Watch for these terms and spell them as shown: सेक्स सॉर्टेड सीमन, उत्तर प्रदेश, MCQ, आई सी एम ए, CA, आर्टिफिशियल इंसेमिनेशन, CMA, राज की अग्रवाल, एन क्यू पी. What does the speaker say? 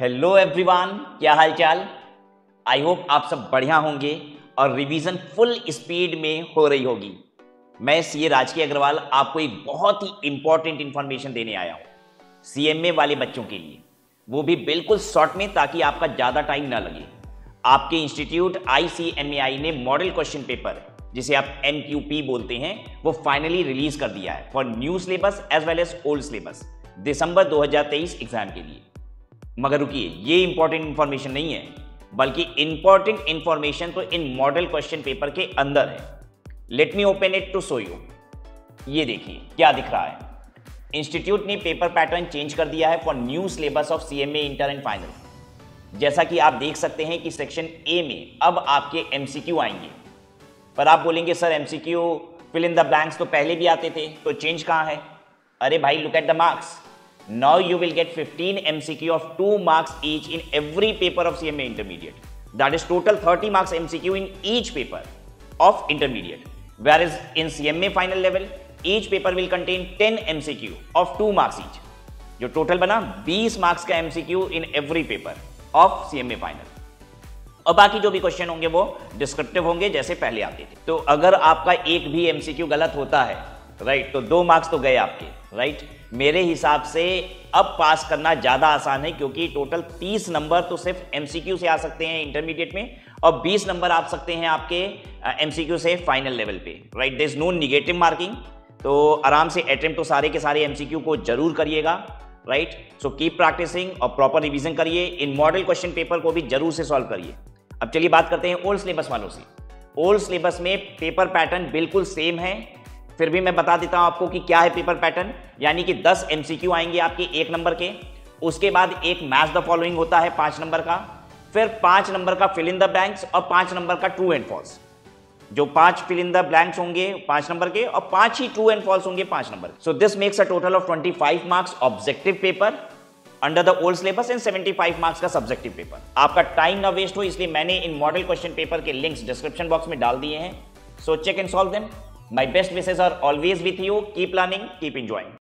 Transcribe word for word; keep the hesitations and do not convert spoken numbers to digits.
Hello everyone, क्या हाल चाल। I hope आप सब बढ़िया होंगे और रिवीजन फुल स्पीड में हो रही होगी। मैं सी ए राज की अग्रवाल आपको एक बहुत ही इम्पॉर्टेंट इन्फॉर्मेशन देने आया हूँ सी एम ए वाले बच्चों के लिए, वो भी बिल्कुल शॉर्ट में, ताकि आपका ज़्यादा टाइम ना लगे। आपके इंस्टीट्यूट आई सी एम ए ने मॉडल क्वेश्चन पेपर, जिसे आप एन क्यू पी बोलते हैं, वो फाइनली रिलीज कर दिया है for new syllabus as well as old syllabus दिसंबर दो हज़ार तेईस एग्जाम के लिए। मगर रुकिए, ये इंपॉर्टेंट इंफॉर्मेशन नहीं है, बल्कि इंपॉर्टेंट इंफॉर्मेशन तो इन मॉडल क्वेश्चन पेपर के अंदर है। Let me open it to show you. ये देखिए क्या दिख रहा है। इंस्टीट्यूट ने पेपर पैटर्न चेंज कर दिया है for new syllabus of C M A inter and final. जैसा कि आप देख सकते हैं कि सेक्शन ए में अब आपके एम सी क्यू आएंगे। पर आप बोलेंगे sir M C Q fill in the blanks तो पहले भी आते थे, तो चेंज कहाँ है। अरे भाई, look at the marks. Now you will get fifteen M C Q of two marks each in every paper of C M A Intermediate. That is total thirty marks M C Q in each paper of Intermediate. Whereas in C M A Final Level, each paper will contain ten M C Q of two marks each. जो total बना बीस marks का M C Q in every paper of C M A Final. और बाकी जो भी question होंगे वो डिस्क्रिप्टिव होंगे, जैसे पहले आते थे। तो अगर आपका एक भी M C Q गलत होता है, राइट, तो दो मार्क्स तो गए आपके, राइट। मेरे हिसाब से अब पास करना ज़्यादा आसान है, क्योंकि टोटल तीस नंबर तो सिर्फ एमसीक्यू से आ सकते हैं इंटरमीडिएट में, और बीस नंबर आ सकते हैं आपके एमसीक्यू से फाइनल लेवल पे, right. There is no negative marking. तो आराम से अटेम्प्ट तो सारे के सारे एमसीक्यू को जरूर करिएगा, राइट। सो कीप प्रैक्टिसिंग और प्रॉपर रिविजन करिए। इन मॉडल क्वेश्चन पेपर को भी जरूर से सॉल्व करिए। अब चलिए बात करते हैं ओल्ड सिलेबस वालों से। ओल्ड सिलेबस में पेपर पैटर्न बिल्कुल सेम है, फिर भी मैं बता देता हूं आपको कि क्या है पेपर पैटर्न। यानी कि दस एमसीक्यू आएंगे आपके एक नंबर के, उसके बाद एक मैच द फॉलोइंग होता है पाँच नंबर का, फिर पाँच नंबर का फिल इन द ब्लैंक्स और पाँच नंबर का ट्रू एंड फॉल्स। जो पाँच फिल इन द ब्लैंक्स होंगे पाँच नंबर के, और पाँच ही ट्रू एंड फॉल्स होंगे पाँच नंबर के। So this makes a total of twenty five marks objective paper under the old syllabus and seventy five marks का सब्जेक्टिव पेपर। आपका टाइम ना वेस्ट हो, इसलिए मैंने इन मॉडल क्वेश्चन पेपर के लिंक्स डिस्क्रिप्शन बॉक्स में डाल दिए हैं। So check and solve them. My best wishes are always with you. Keep learning, keep enjoying.